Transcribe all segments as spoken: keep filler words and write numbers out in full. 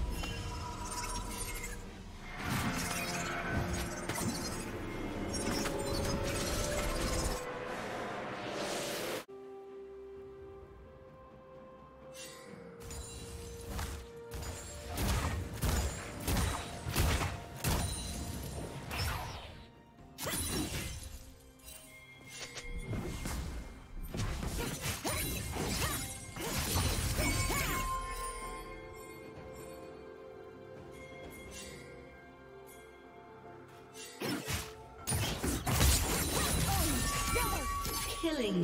Killing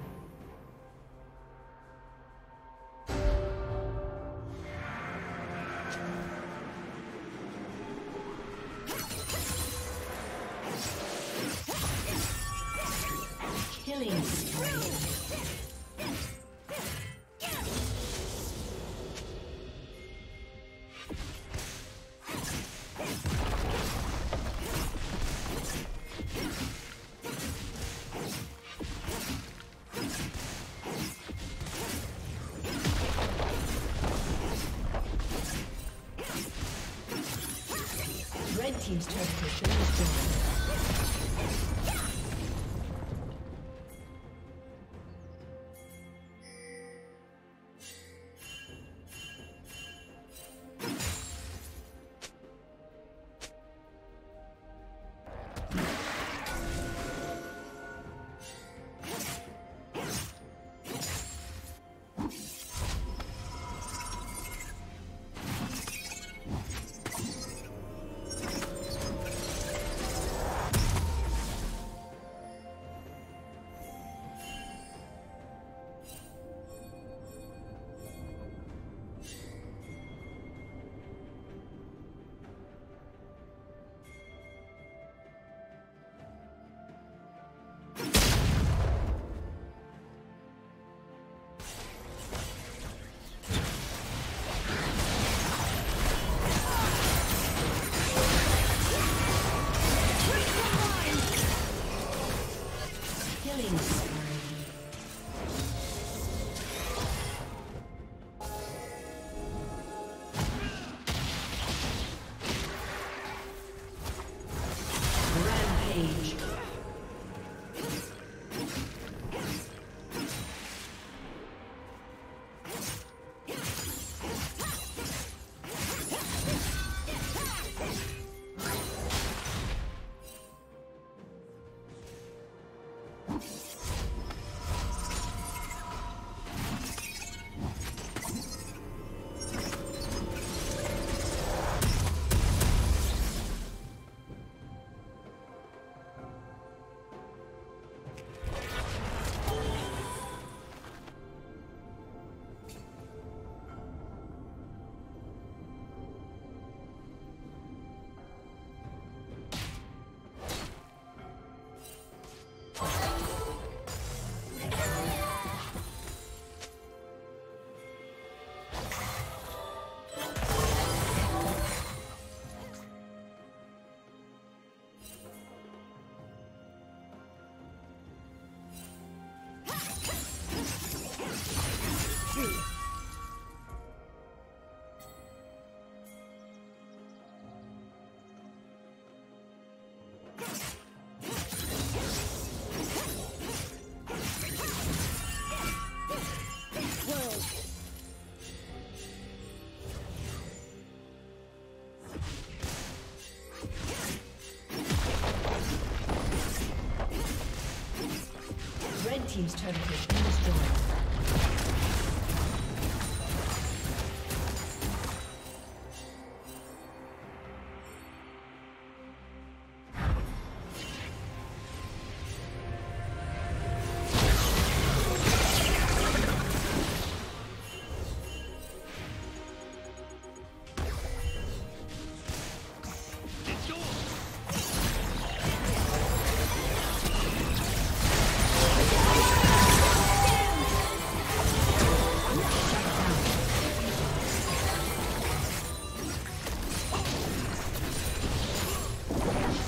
Team's turret has been destroyed. Team's turret has been destroyed.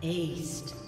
Aced.